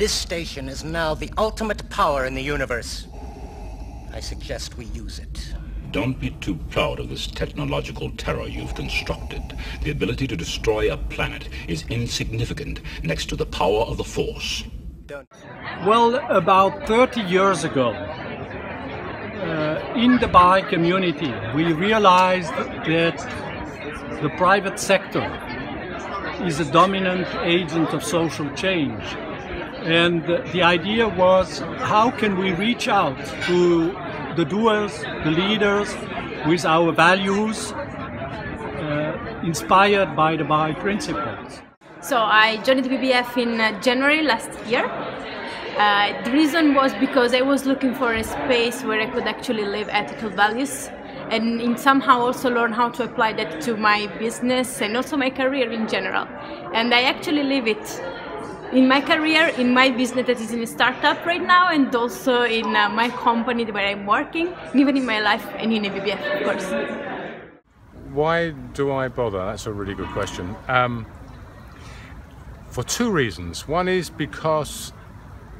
This station is now the ultimate power in the universe. I suggest we use it. Don't be too proud of this technological terror you've constructed. The ability to destroy a planet is insignificant next to the power of the Force. Well, about 30 years ago, in the Baha'i community, we realized that the private sector is a dominant agent of social change. And the idea was, how can we reach out to the doers, the leaders, with our values inspired by the Baha'i principles. So I joined the BBF in January last year. The reason was because I was looking for a space where I could actually live ethical values and somehow also learn how to apply that to my business and also my career in general. And I actually live it in my career, in my business that is in a startup right now, and also in my company where I'm working, even in my life and in EBBF, of course. Why do I bother? That's a really good question. For two reasons. One is because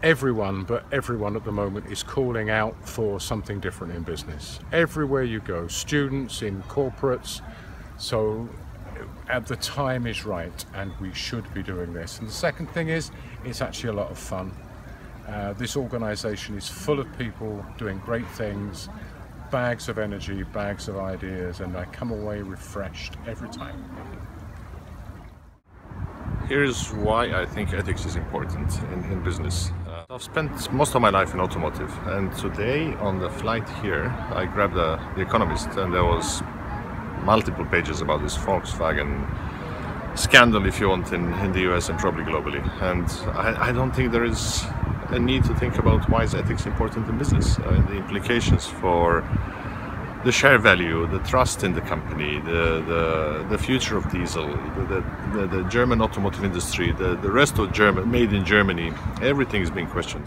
everyone at the moment is calling out for something different in business. Everywhere you go, students, in corporates, so the time is right and we should be doing this. And the second thing is, it's actually a lot of fun. This organisation is full of people doing great things, bags of energy, bags of ideas, and I come away refreshed every time. Here's why I think ethics is important in business. I've spent most of my life in automotive, and today on the flight here I grabbed The Economist, and there was multiple pages about this Volkswagen scandal, if you want, in the US and probably globally. And I don't think there is a need to think about why is ethics important in business. The implications for the share value, the trust in the company, the future of diesel, the German automotive industry, the rest of German, made in Germany, everything is being questioned.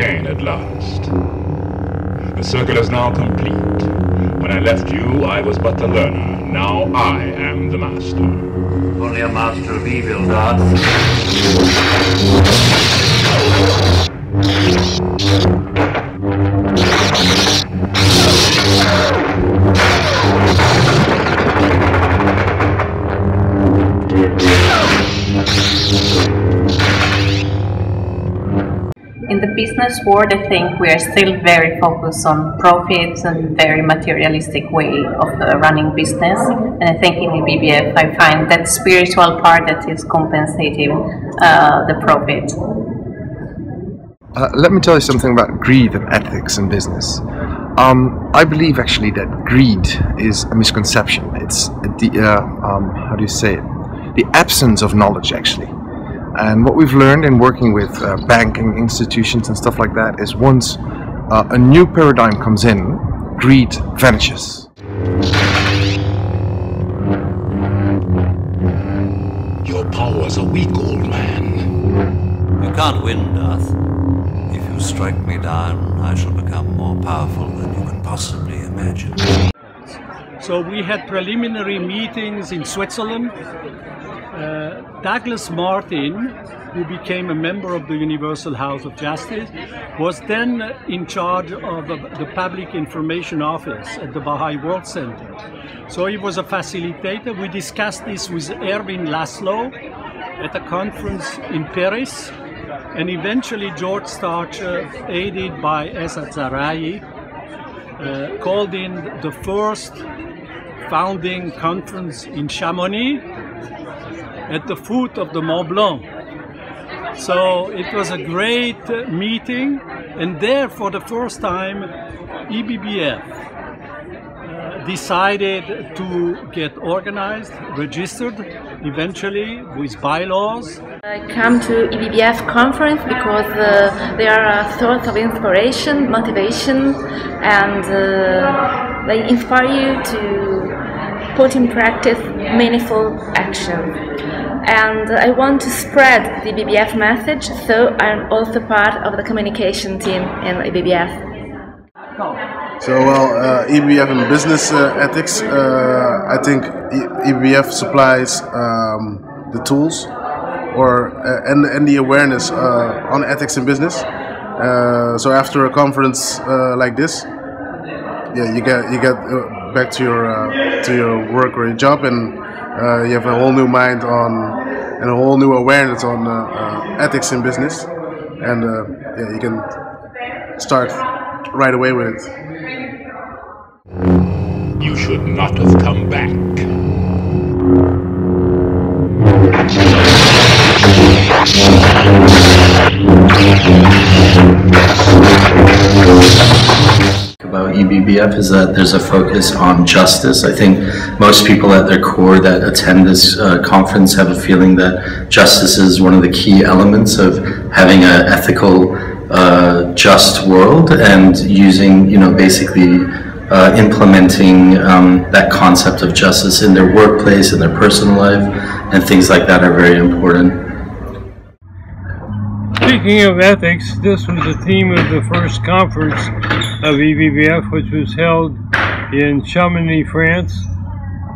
At last. The circle is now complete. When I left you, I was but the learner. Now I am the master. Only a master of evil does. In the business world, I think we are still very focused on profits and very materialistic way of running business. And I think in the BBF, I find that spiritual part that is compensating the profit. Let me tell you something about greed and ethics in business. I believe actually that greed is a misconception. It's the how do you say it? The absence of knowledge, actually. And what we've learned in working with banking institutions and stuff like that is once a new paradigm comes in, greed vanishes. Your powers are weak, old man. You can't win, Darth. If you strike me down, I shall become more powerful than you can possibly imagine. So we had preliminary meetings in Switzerland. Douglas Martin, who became a member of the Universal House of Justice, was then in charge of the Public Information Office at the Baha'i World Center. So he was a facilitator. We discussed this with Erwin Laszlo at a conference in Paris, and eventually George Starcher, aided by Ezzat Zahrai, called in the first founding conference in Chamonix, at the foot of the Mont Blanc. So it was a great meeting, and there for the first time EBBF decided to get organized, registered eventually with bylaws. I come to EBBF conference because they are a source of inspiration, motivation, and they inspire you to put in practice meaningful action. and I want to spread the BBF message, so I'm also part of the communication team in EBBF. So, well, EBBF in business ethics, I think EBBF supplies the tools or and the awareness on ethics in business. So after a conference like this, yeah, you get back to your work or your job, and you have a whole new mind on and a whole new awareness on ethics in business, and yeah, you can start right away with it. You should not have come back. About EBBF is that there's a focus on justice. I think most people at their core that attend this conference have a feeling that justice is one of the key elements of having an ethical, just world, and using, you know, basically implementing that concept of justice in their workplace, in their personal life, and things like that are very important. Speaking of ethics, this was the theme of the first conference of EBBF, which was held in Chamonix, France,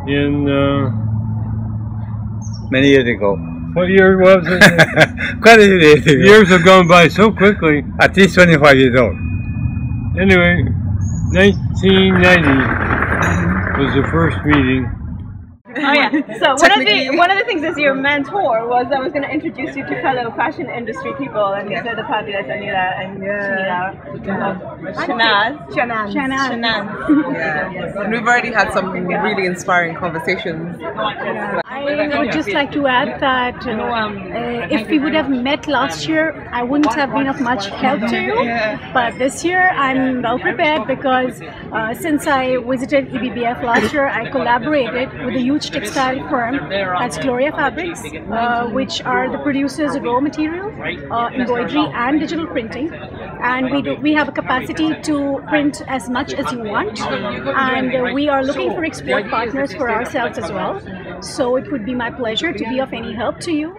in many years ago. What year was it? Quite a few years ago. Years have gone by so quickly. At least 25 years old. Anyway, 1990 was the first meeting. Oh yeah. So one of the things is your mentor was, I was going to introduce you to fellow fashion industry people, and these are the fabulous Anila and Shanaz. Yeah. And we've already had some really inspiring conversations. I would just like to add that if we would have met last year, I wouldn't have been of much help to you. But this year, I'm well prepared because since I visited EBBF last year, I collaborated with a huge textile firm, that's Gloria Fabrics, which are the producers of raw material, embroidery, and digital printing. And we have a capacity to print as much as you want, and we are looking for export partners for ourselves as well. So it would be my pleasure to be of any help to you.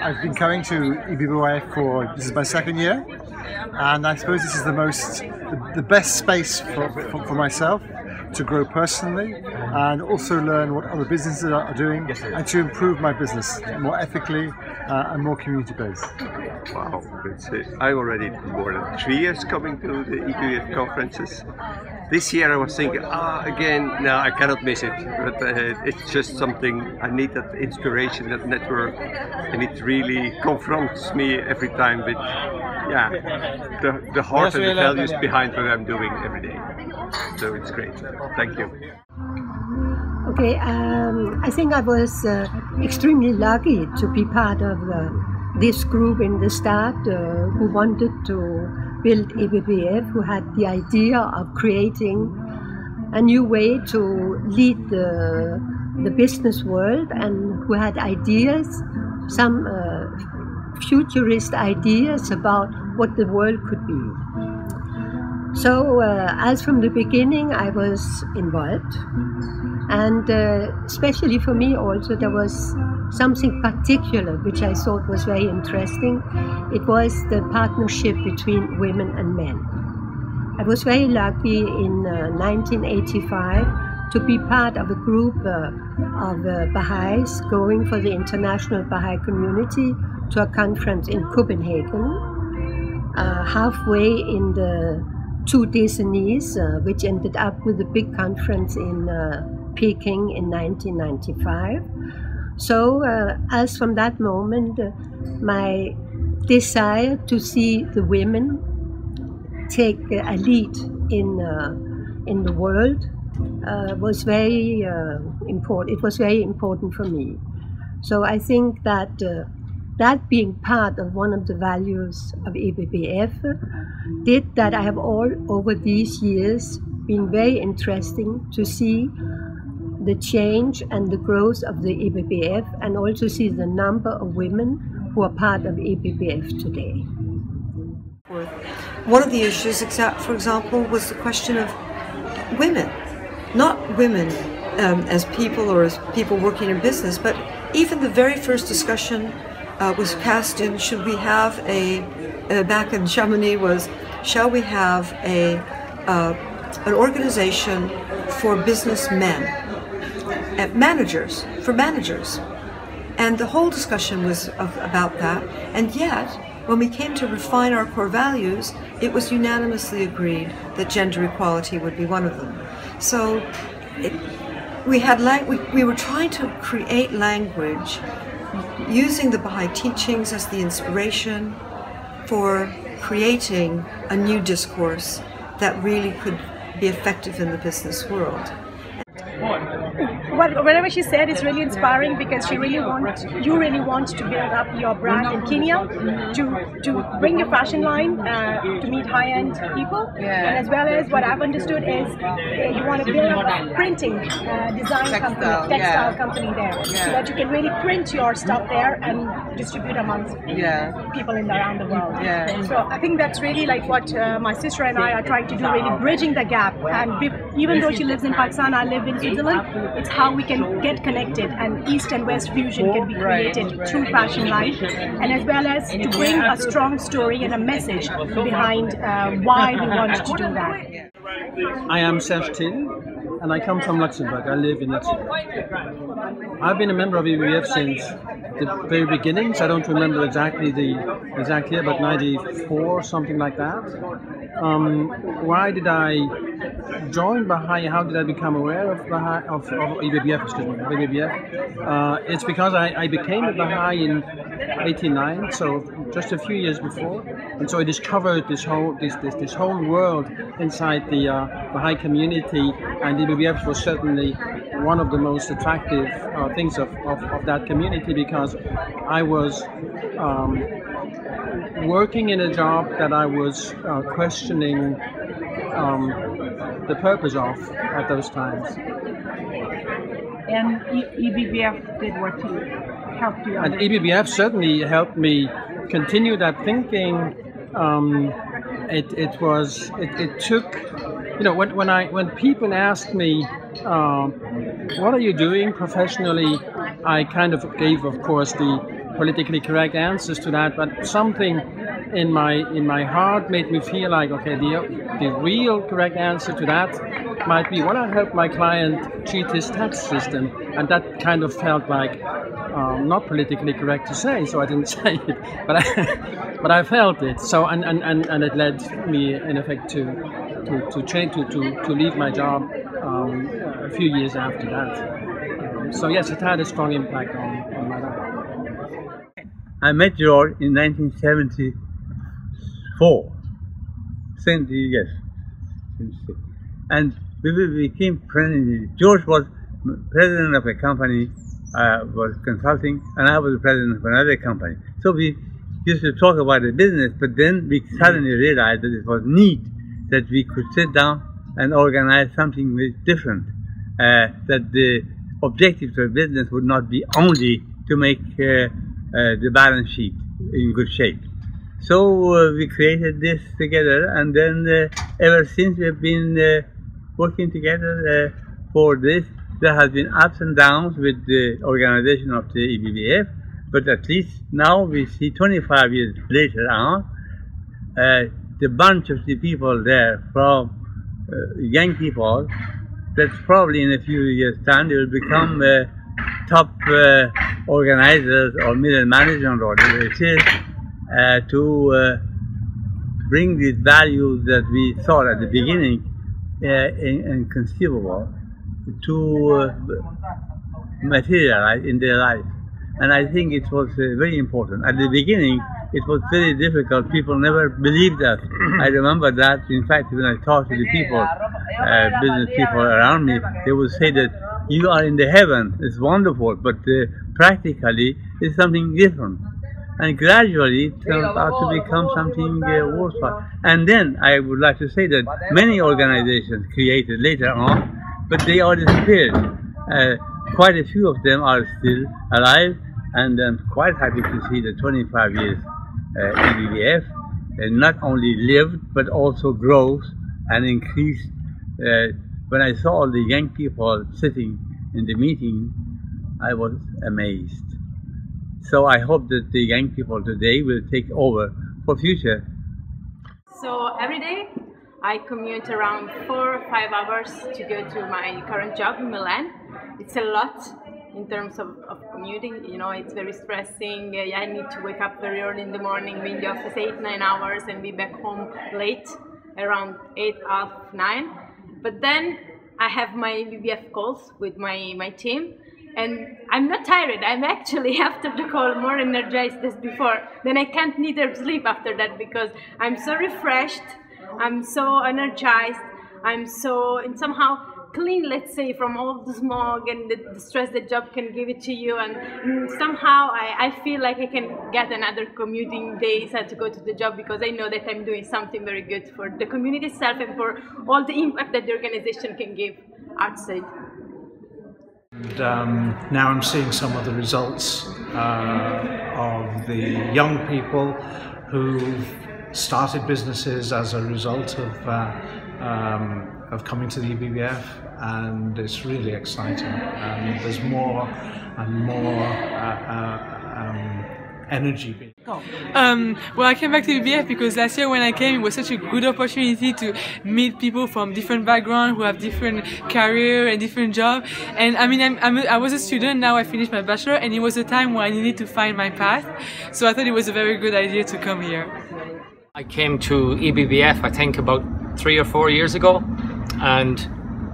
I've been coming to EBBF for, this is my second year, and I suppose this is the best space for myself to grow personally and also learn what other businesses are doing and to improve my business more ethically and more community-based. Wow, I'm already more than 3 years coming to the EBBF conferences. This year I was thinking, again, no, I cannot miss it, but it's just something, I need that inspiration, that network, and it really confronts me every time with the heart and the values behind what I'm doing every day. So it's great. Thank you. Okay, I think I was extremely lucky to be part of this group in the start who wanted to build EBBF, who had the idea of creating a new way to lead the business world, and who had ideas, some futurist ideas about what the world could be. So as from the beginning I was involved, and especially for me also there was something particular which I thought was very interesting. It was the partnership between women and men. I was very lucky in 1985 to be part of a group of Baha'is going for the international Baha'i community to a conference in Copenhagen, halfway in the 2 decenies, which ended up with a big conference in Peking in 1995. So, as from that moment, my desire to see the women take a lead in the world was very important. It was very important for me. So I think that that being part of one of the values of EBBF did that I have all over these years been very interesting to see the change and the growth of the EBBF, and also see the number of women who are part of EBBF today. One of the issues, for example, was the question of women. Not women as people or as people working in business, but even the very first discussion was passed in, should we have a, back in Chamonix was, shall we have a, an organization for businessmen, and managers, for managers. And the whole discussion was about that, and yet, when we came to refine our core values, it was unanimously agreed that gender equality would be one of them. So it, we were trying to create language using the Baha'i teachings as the inspiration for creating a new discourse that really could be effective in the business world. Well, whatever she said is really inspiring, because she really wants, you really want to build up your brand in Kenya, to bring your fashion line to meet high-end people, and as well as what I've understood is you want to build up a printing design textile company there, so that you can really print your stuff there and distribute amongst people around the world. So I think that's really like what my sister and I are trying to do, really bridging the gap. And even though she lives in Pakistan, I live in Switzerland, it's how we can get connected, and East and West fusion can be created through fashion line, and as well as to bring a strong story and a message behind why we want to do that. I am Serg Tin, and I come from Luxembourg. I live in Luxembourg. I've been a member of EBBF since the very beginnings. I don't remember exactly the exact year, but 94, something like that. Why did I join Baha'i? How did I become aware of Baha'i, of EBBF, excuse me, EBBF? It's because I became a Baha'i in '89, so just a few years before, and so I discovered this whole this whole world inside the Baha'i community, and EBBF was certainly one of the most attractive things of that community, because I was working in a job that I was questioning the purpose of at those times. And EBBF did what you helped you. And EBBF certainly helped me continue that thinking. It took, you know, when people asked me, what are you doing professionally? I kind of gave, of course, the politically correct answers to that, but something in my heart made me feel like, okay, the real correct answer to that might be, well, I help my client cheat his tax system, and that kind of felt like not politically correct to say, so I didn't say it, but I felt it. So and it led me in effect to leave my job a few years after that. So yes, it had a strong impact on my life. I met George in 1974, and we became friends. George was president of a company I was consulting, and I was the president of another company. So we used to talk about the business, but then we suddenly realized that it was neat that we could sit down and organize something different, that the objective of business would not be only to make the balance sheet in good shape. So we created this together, and then ever since we've been working together for this. There has been ups and downs with the organization of the EBBF, but at least now we see 25 years later on, the bunch of the people there, from young people, that probably in a few years' time they will become top organizers or middle management or whatever it is, to bring these values that we thought at the beginning inconceivable to materialize in their life. And I think it was very important. At the beginning it was very difficult, people never believed us. I remember that, in fact, when I talked to the people, business people around me, they would say that you are in the heaven, it's wonderful, but practically it's something different. And gradually it turns out to become something worthwhile. And then I would like to say that many organizations created later on, but they are disappeared. Quite a few of them are still alive, and I'm quite happy to see the 25 years EBBF not only lived but also grows and increased. When I saw all the young people sitting in the meeting, I was amazed. So I hope that the young people today will take over for future. So every day I commute around 4 or 5 hours to go to my current job in Milan. It's a lot in terms of commuting, you know, it's very stressing. I need to wake up very early in the morning, be in the office 8-9 hours and be back home late, around 8, half 9. But then I have my BBF calls with my team, and I'm not tired. I'm actually, after the call, more energized than before. Then I can't neither sleep after that because I'm so refreshed, I'm so energized, I'm so, and somehow clean, let's say, from all the smog and the stress the job can give it to you. And somehow I feel like I can get another commuting days to go to the job because I know that I'm doing something very good for the community itself and for all the impact that the organization can give outside. And now I'm seeing some of the results of the young people who've started businesses as a result of coming to the EBBF, and it's really exciting. There's more and more energy. Well, I came back to BBF because last year when I came, it was such a good opportunity to meet people from different backgrounds who have different career and different job. And I mean, I was a student, now I finished my bachelor, and it was a time where I needed to find my path. So I thought it was a very good idea to come here. I came to EBBF, I think, about 3 or 4 years ago, and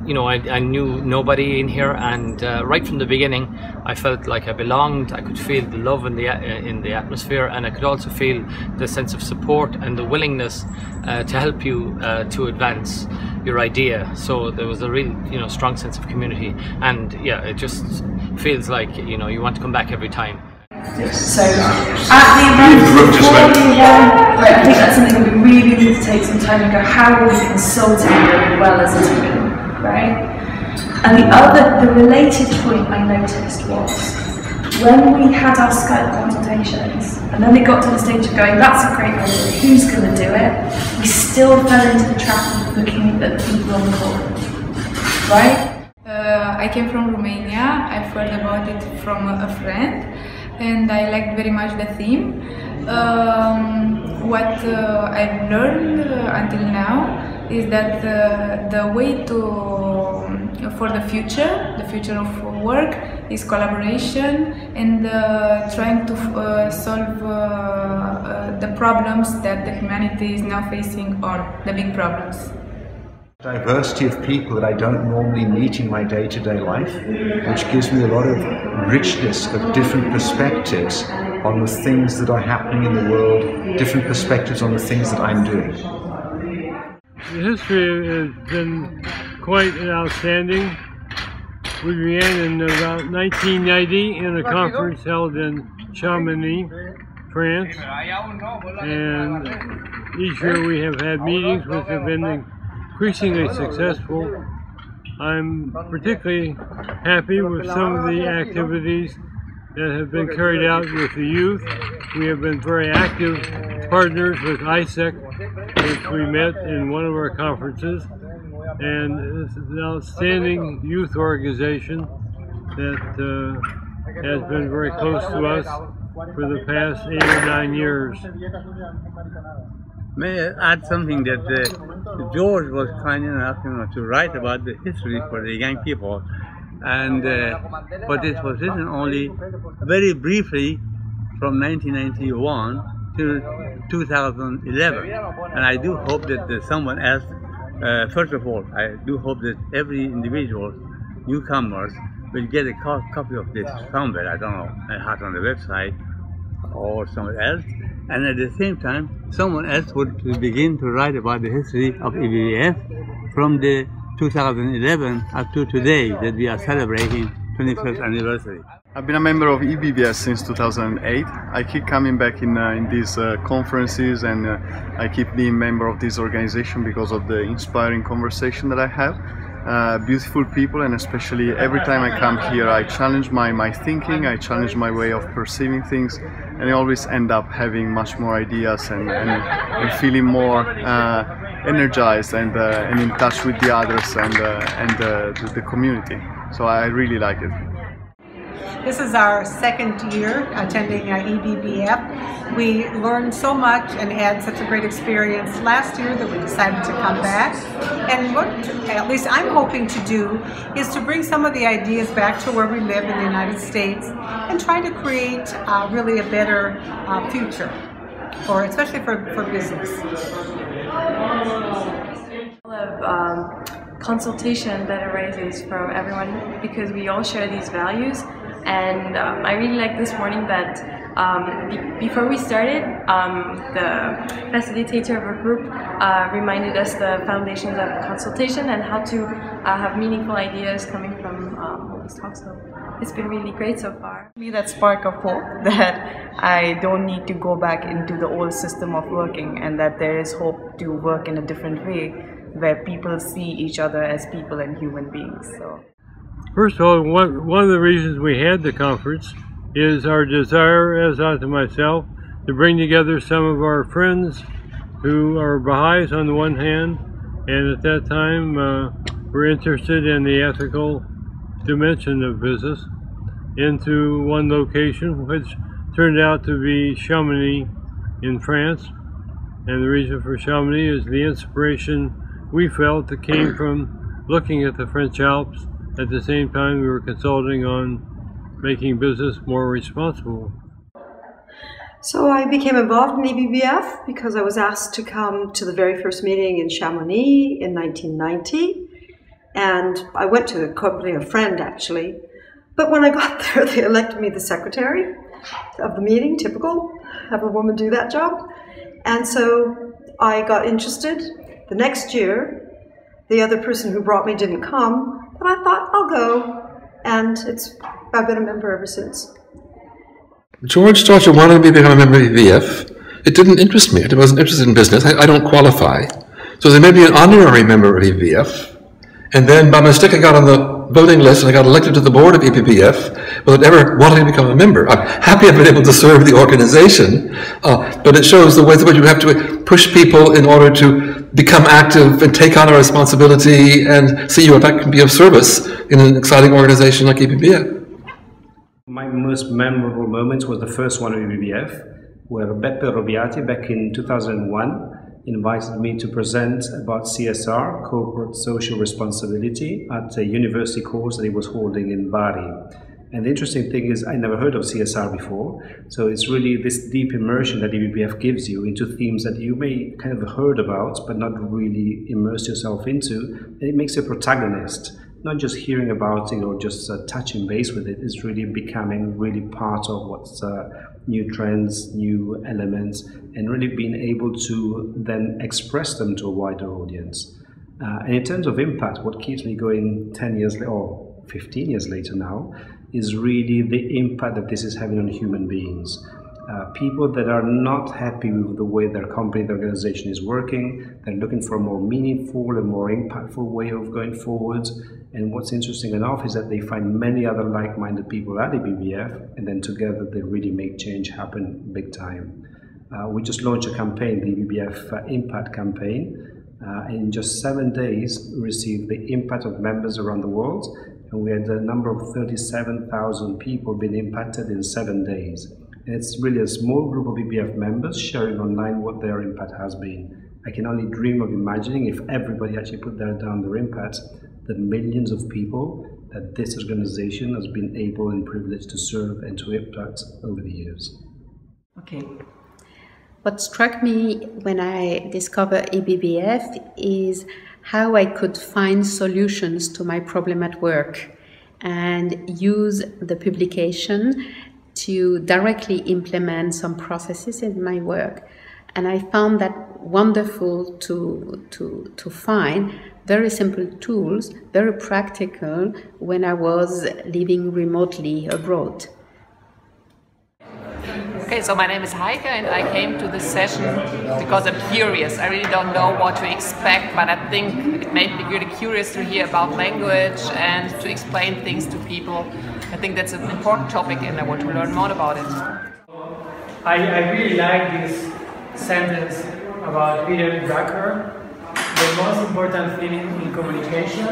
you know, I knew nobody in here, and right from the beginning I felt like I belonged. I could feel the love in the atmosphere, and I could also feel the sense of support and the willingness to help you to advance your idea. So there was a real, you know, strong sense of community, and yeah, it just feels like, you know, you want to come back every time. Yes. So at the event, before the event, I think that's something that we really need to take some time and go, how are we consulting really well as a team, right? And the related point I noticed was, when we had our Skype consultations, and then it got to the stage of going, that's a great idea, who's going to do it? We still fell into the trap of looking at people on the call, right? I came from Romania, I've heard about it from a friend, and I liked very much the theme. What I've learned until now is that the way for the future of work, is collaboration and trying to solve the problems that the humanity is now facing on, the big problems. Diversity of people that I don't normally meet in my day-to-day life, which gives me a lot of richness of different perspectives on the things that are happening in the world, different perspectives on the things that I'm doing. The history has been quite outstanding. We began in about 1990 in a conference held in Chamonix, France, and each year we have had meetings which have been increasingly successful. I'm particularly happy with some of the activities that have been carried out with the youth. We have been very active partners with ISEC, which we met in one of our conferences, and it's an outstanding youth organization that has been very close to us for the past 8 or 9 years. May I add something that George was kind enough, you know, to write about the history for the young people, and but this was written only very briefly from 1991 to 2011, and I do hope that someone else, first of all, I do hope that every individual, newcomers, will get a copy of this somewhere, I don't know, out on the website or somewhere else. And at the same time, someone else would begin to write about the history of EBBF from the 2011 up to today that we are celebrating 21st anniversary. I've been a member of EBBF since 2008. I keep coming back in these conferences, and I keep being member of this organization because of the inspiring conversation that I have. Beautiful people, and especially every time I come here I challenge my thinking, I challenge my way of perceiving things, and I always end up having much more ideas and feeling more energized and in touch with the others and the community. So I really like it. This is our second year attending EBBF. We learned so much and had such a great experience last year that we decided to come back. And what at least I'm hoping to do is to bring some of the ideas back to where we live in the United States and try to create really a better future, for especially for business. Consultation that arises from everyone because we all share these values, and I really like this morning that before we started, the facilitator of our group reminded us the foundations of consultation and how to have meaningful ideas coming from all these talks. So it's been really great so far. That spark of hope that I don't need to go back into the old system of working, and that there is hope to work in a different way, where people see each other as people and human beings. So, first of all, one of the reasons we had the conference is our desire, as unto myself, to bring together some of our friends who are Baha'is on the one hand, and at that time were interested in the ethical dimension of business, into one location, which turned out to be Chamonix in France. And the reason for Chamonix is the inspiration we felt it came from looking at the French Alps. At the same time, we were consulting on making business more responsible. So I became involved in EBBF because I was asked to come to the very first meeting in Chamonix in 1990. And I went to accompany a friend, actually. But when I got there, they elected me the secretary of the meeting, typical, have a woman do that job. And so I got interested. The next year, the other person who brought me didn't come, but I thought, I'll go, and I've been a member ever since. George Starcher wanted me to become a member of EBBF. It didn't interest me. I wasn't interested in business. I don't qualify. So they made me an honorary member of EBBF, and then by mistake I got on the voting list and I got elected to the board of EBBF without ever wanting to become a member. I'm happy I've been able to serve the organization, but it shows the way that you have to push people in order to become active and take on a responsibility and see what that can be of service in an exciting organization like EBBF. My most memorable moment was the first one of EBBF, where Beppe Robiati, back in 2001, invited me to present about CSR, corporate social responsibility, at a university course that he was holding in Bari. And the interesting thing is, I never heard of CSR before, so it's really this deep immersion that EBBF gives you into themes that you may kind of heard about, but not really immerse yourself into, and it makes you a protagonist. Not just hearing about it or just touching base with it, it's really becoming really part of what's new trends, new elements, and really being able to then express them to a wider audience. And in terms of impact, what keeps me going 10 years later, or 15 years later now, is really the impact that this is having on human beings. People that are not happy with the way their company, their organization is working, they're looking for a more meaningful and more impactful way of going forward. And what's interesting enough is that they find many other like-minded people at EBBF, and then together they really make change happen big time. We just launched a campaign, the EBBF Impact Campaign. In just 7 days, we received the impact of members around the world, and we had a number of 37,000 people being impacted in 7 days. And it's really a small group of EBBF members sharing online what their impact has been. I can only dream of imagining if everybody actually put down their impact, the millions of people that this organization has been able and privileged to serve and to impact over the years. Okay. What struck me when I discovered EBBF is how I could find solutions to my problem at work and use the publication to directly implement some processes in my work. And I found that wonderful to find very simple tools, very practical, when I was living remotely abroad. Okay, so my name is Heike and I came to this session because I'm curious. I really don't know what to expect, but I think it made me really curious to hear about language and to explain things to people. I think that's an important topic and I want to learn more about it. I really like this sentence about Peter Drucker. The most important thing in communication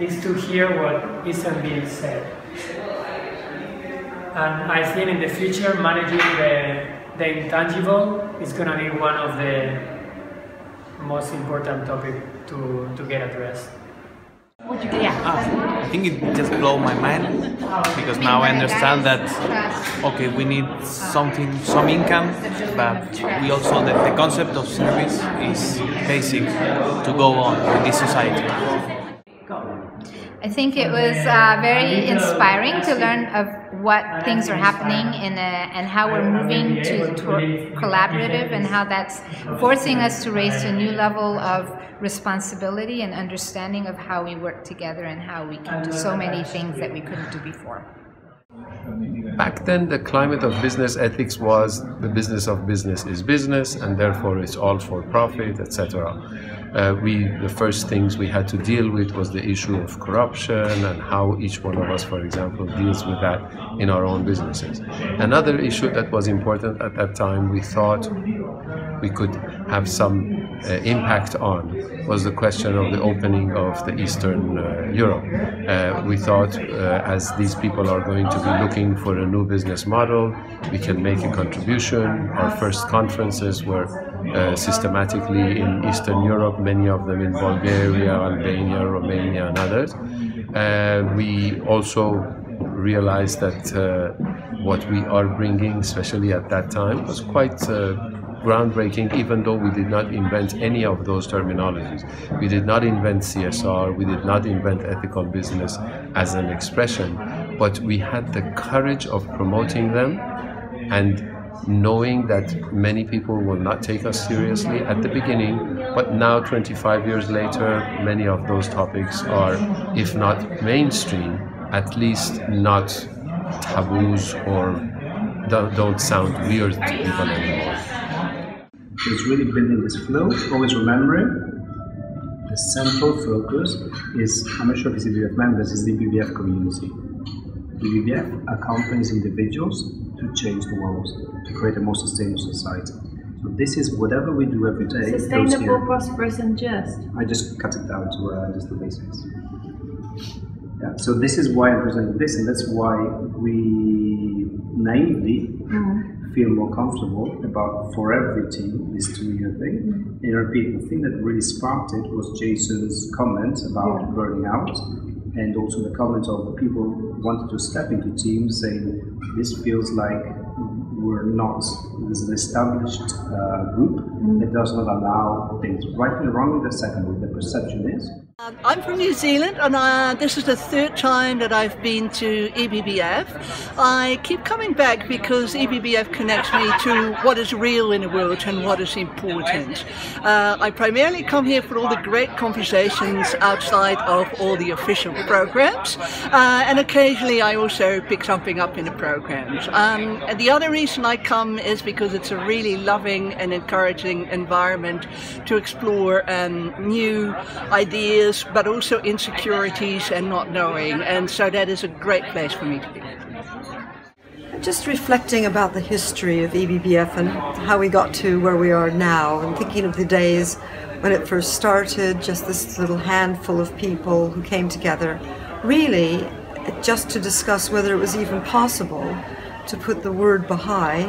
is to hear what isn't being said. and I think in the future managing the intangible is going to be one of the most important topics to get addressed. Yeah, I think it just blew my mind, because now I understand that, okay, we need something, some income, but we also, the concept of service is basic to go on in this society. I think it was very inspiring to learn of what things are happening in and how we're moving toward collaborative, and how that's forcing us to raise to a new level of responsibility and understanding of how we work together and how we can do so many things that we couldn't do before. Back then, the climate of business ethics was the business of business is business, and therefore it's all for profit, etc. The first things we had to deal with was the issue of corruption and how each one of us, for example, deals with that in our own businesses. Another issue that was important at that time, we thought we could have some impact on, was the question of the opening of the Eastern Europe. We thought as these people are going to be looking for a new business model, we can make a contribution. Our first conferences were systematically in Eastern Europe, many of them in Bulgaria, Albania, Romania and others. We also realized that what we are bringing, especially at that time, was quite groundbreaking, even though we did not invent any of those terminologies. We did not invent CSR, we did not invent ethical business as an expression, but we had the courage of promoting them and knowing that many people will not take us seriously at the beginning, but now 25 years later, many of those topics are, if not mainstream, at least not taboos or don't sound weird to people anymore. It's really building this flow, always remembering the central focus is, I'm not sure if it's EBBF members, is the BBF community. The BBF accompanies individuals to change the world, to create a more sustainable society. So this is whatever we do every day. Sustainable, prosperous and just. I just cut it down to just the basics. Yeah, so this is why I'm presenting this, and that's why we naively feel more comfortable about, for every team, this two-year thing. And I repeat, the thing that really sparked it was Jason's comment about burning out, and also the comment of the people who wanted to step into teams saying, this feels like we're not, this is an established group that does not allow things. Right and wrong in the second, what the perception is. I'm from New Zealand, and this is the third time that I've been to EBBF. I keep coming back because EBBF connects me to what is real in the world and what is important. I primarily come here for all the great conversations outside of all the official programs, and occasionally I also pick something up in the programs. And the other reason I come is because it's a really loving and encouraging environment to explore new ideas, but also insecurities and not knowing, and so that is a great place for me to be. Just reflecting about the history of EBBF and how we got to where we are now, and thinking of the days when it first started, just this little handful of people who came together, really just to discuss whether it was even possible to put the word Baha'i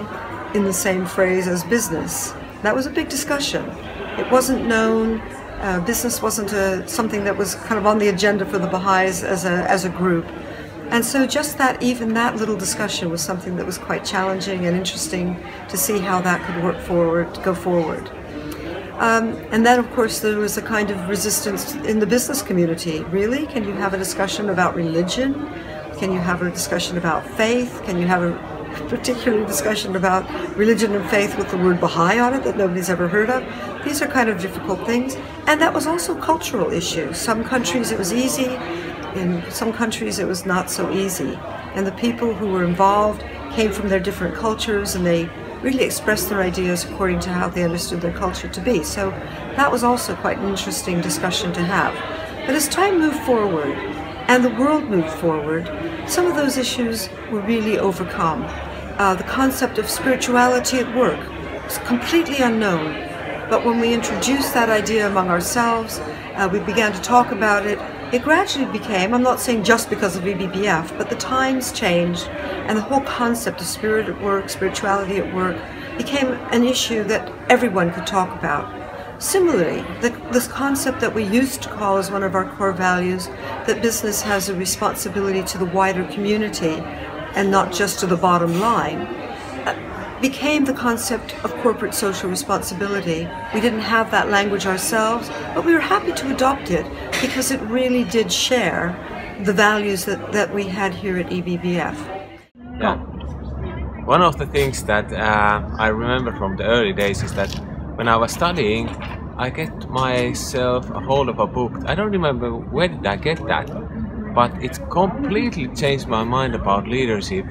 in the same phrase as business. That was a big discussion. It wasn't known. Business wasn't something that was kind of on the agenda for the Baha'is as a group. And so just that, even that little discussion was something that was quite challenging and interesting to see how that could work forward, go forward. And then, of course, there was a kind of resistance in the business community. Really? Can you have a discussion about religion? Can you have a discussion about faith? Can you have a particular discussion about religion and faith with the word Baha'i on it that nobody's ever heard of? These are kind of difficult things, and that was also cultural issues. Some countries it was easy, in some countries it was not so easy. And the people who were involved came from their different cultures, and they really expressed their ideas according to how they understood their culture to be. So that was also quite an interesting discussion to have. But as time moved forward, and the world moved forward, some of those issues were really overcome. The concept of spirituality at work was completely unknown. But when we introduced that idea among ourselves, we began to talk about it, It gradually became, I'm not saying just because of EBBF, but the times changed and the whole concept of spirit at work, spirituality at work, became an issue that everyone could talk about. Similarly, this concept that we used to call as one of our core values, that business has a responsibility to the wider community and not just to the bottom line, became the concept of corporate social responsibility. We didn't have that language ourselves, but we were happy to adopt it because it really did share the values that we had here at EBBF. Yeah. One of the things that I remember from the early days is that when I was studying, I get myself a hold of a book. I don't remember where did I get that, but it completely changed my mind about leadership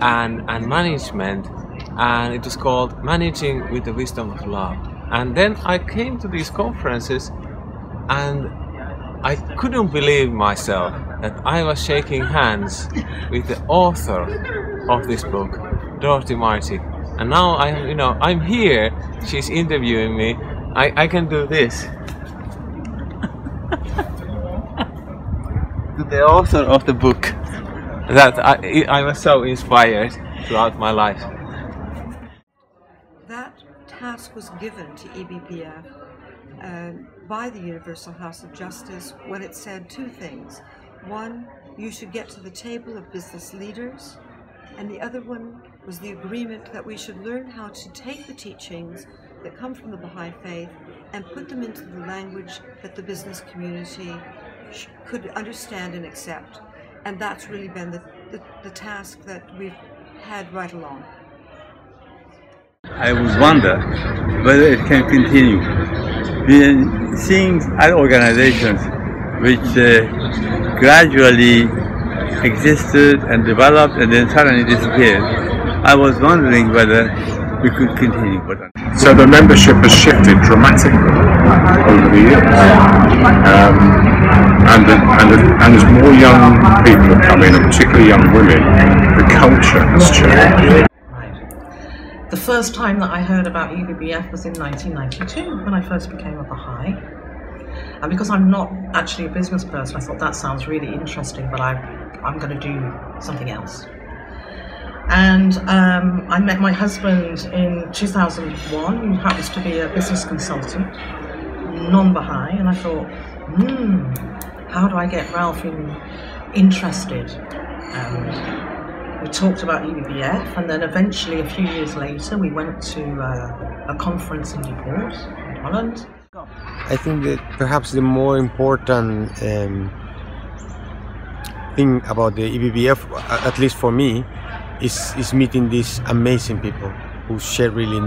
and management, and it was called Managing with the Wisdom of Love. And then I came to these conferences and I couldn't believe myself that I was shaking hands with the author of this book, Dorothy Marcic. And now I'm, you know, I'm here, she's interviewing me, I can do this. To the author of the book. That I was so inspired throughout my life. That task was given to EBBF by the Universal House of Justice when it said two things. One, you should get to the table of business leaders, and the other one was the agreement that we should learn how to take the teachings that come from the Baha'i faith and put them into the language that the business community could understand and accept. And that's really been the task that we've had right along. I would wonder whether it can continue. We are seeing other organizations which gradually existed and developed and then suddenly disappeared. I was wondering whether we could continue. So the membership has shifted dramatically over the years, and as more young people have come in, and particularly young women, the culture has changed. The first time that I heard about EBBF was in 1992, when I first became a Baha'i. And because I'm not actually a business person, I thought that sounds really interesting, but I'm going to do something else. And I met my husband in 2001, who happens to be a business consultant, non-Baha'i, and I thought, how do I get Ralph interested? And we talked about EBBF, and then eventually, a few years later, we went to a conference in Newport, in Holland. I think that perhaps the more important thing about the EBBF, at least for me, is meeting these amazing people who share really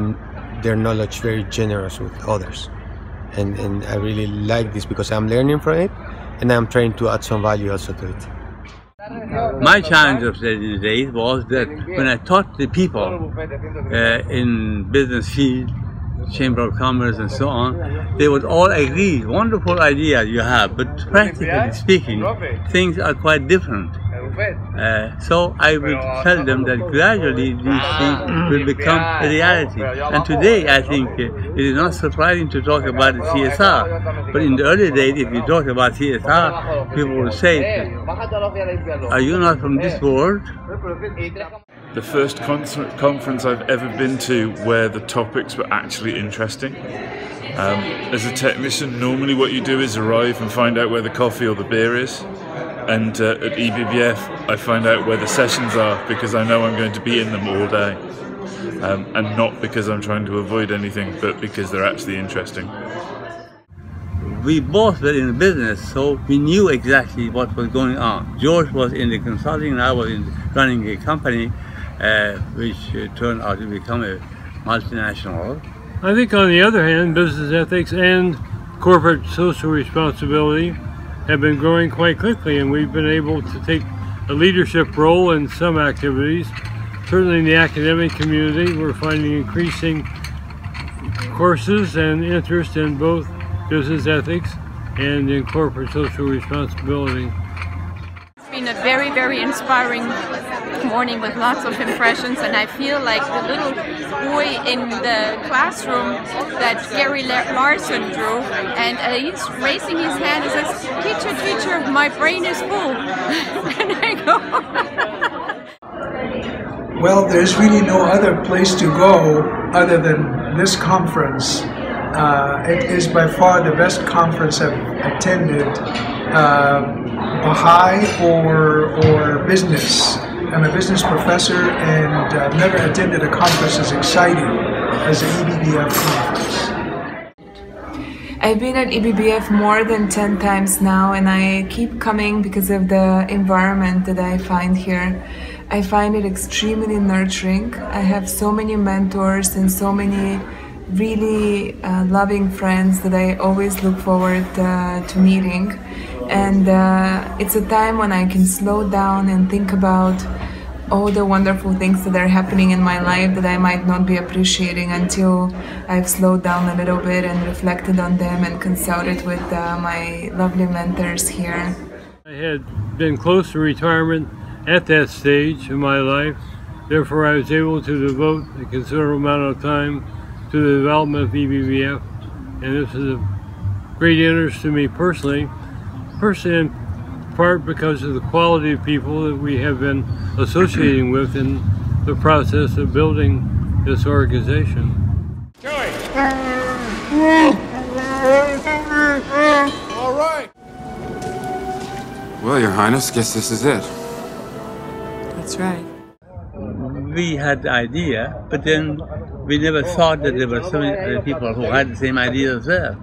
their knowledge very generous with others. And I really like this because I'm learning from it and I'm trying to add some value also to it. My challenge of these days was that when I taught the people in business field, Chamber of Commerce and so on, they would all agree, wonderful idea you have, but practically speaking, things are quite different. So I would tell them that gradually these things will become a reality. And today I think it is not surprising to talk about CSR, but in the early days if you talk about CSR, people will say, are you not from this world? The first conference I've ever been to where the topics were actually interesting. As a technician, normally what you do is arrive and find out where the coffee or the beer is. And at EBBF, I find out where the sessions are because I know I'm going to be in them all day. And not because I'm trying to avoid anything, but because they're actually interesting. We both were in business, so we knew exactly what was going on. George was in the consulting and I was running a company, which turned out to become a multinational. I think on the other hand, business ethics and corporate social responsibility have been growing quite quickly, and we've been able to take a leadership role in some activities. Certainly in the academic community, we're finding increasing courses and interest in both business ethics and in corporate social responsibility. It's been a very, very inspiring morning with lots of impressions, and I feel like the little boy in the classroom that Gary Larson drew, and he's raising his hand and says, "Teacher, teacher, my brain is full." And I go. Well, there's really no other place to go other than this conference. It is by far the best conference I've attended, Baha'i or business. I'm a business professor, and I've never attended a conference as exciting as the EBBF conference. I've been at EBBF more than 10 times now, and I keep coming because of the environment that I find here. I find it extremely nurturing. I have so many mentors and so many really loving friends that I always look forward to meeting. And it's a time when I can slow down and think about all the wonderful things that are happening in my life that I might not be appreciating until I've slowed down a little bit and reflected on them and consulted with my lovely mentors here. I had been close to retirement at that stage in my life, therefore I was able to devote a considerable amount of time to the development of EBBF, and this is of great interest to me personally. Personally, in part because of the quality of people that we have been associating with in the process of building this organization. Joey! All right! Well, Your Highness, guess this is it. That's right. We had the idea, but then we never thought that there were so many other people who had the same idea as well.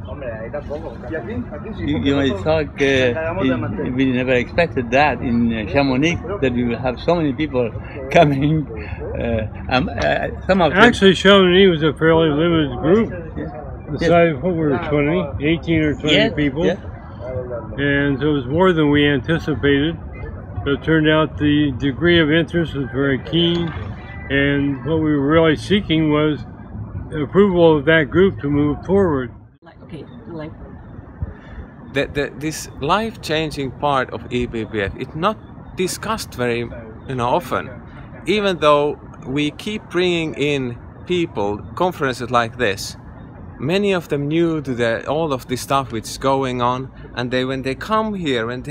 You may talk, we never expected that in Chamonix, that we will have so many people coming. Actually, Chamonix was a fairly limited group. Yeah. Besides, yes. What were 20, 18 or 20 yes. people. Yes. And so it was more than we anticipated. So it turned out the degree of interest was very keen, and what we were really seeking was approval of that group to move forward. This life-changing part of EBBF, it's not discussed very often, even though we keep bringing in people, conferences like this, many of them new to all of this stuff which is going on, and when they come here, and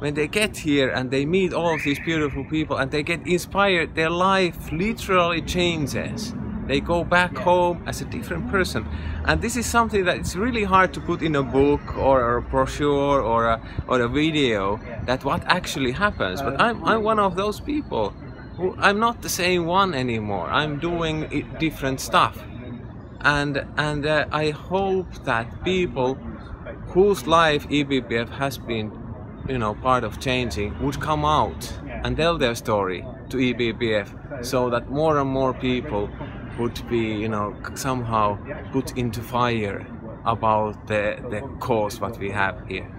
when they get here and they meet all of these beautiful people and they get inspired, their life literally changes. They go back home as a different person. And this is something that it's really hard to put in a book or a brochure or a video, that what actually happens. But I'm one of those people who, I'm not the same one anymore. I'm doing different stuff. And I hope that people whose life EBBF has been part of changing would come out and tell their story to EBBF, so that more and more people would be, somehow put into fire about the cause what we have here.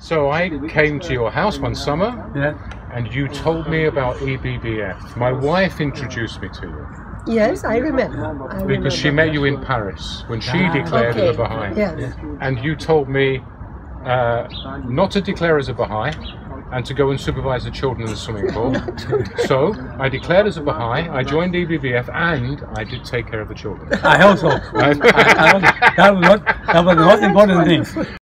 So I came to your house one summer, and you told me about EBBF. My wife introduced me to you. Yes, I remember. Because she met you in Paris when she declared as a Baha'i. Yes. And you told me not to declare as a Baha'i and to go and supervise the children in the swimming pool. So I declared as a Baha'i, I joined EBBF, and I did take care of the children. I also. That was an important thing.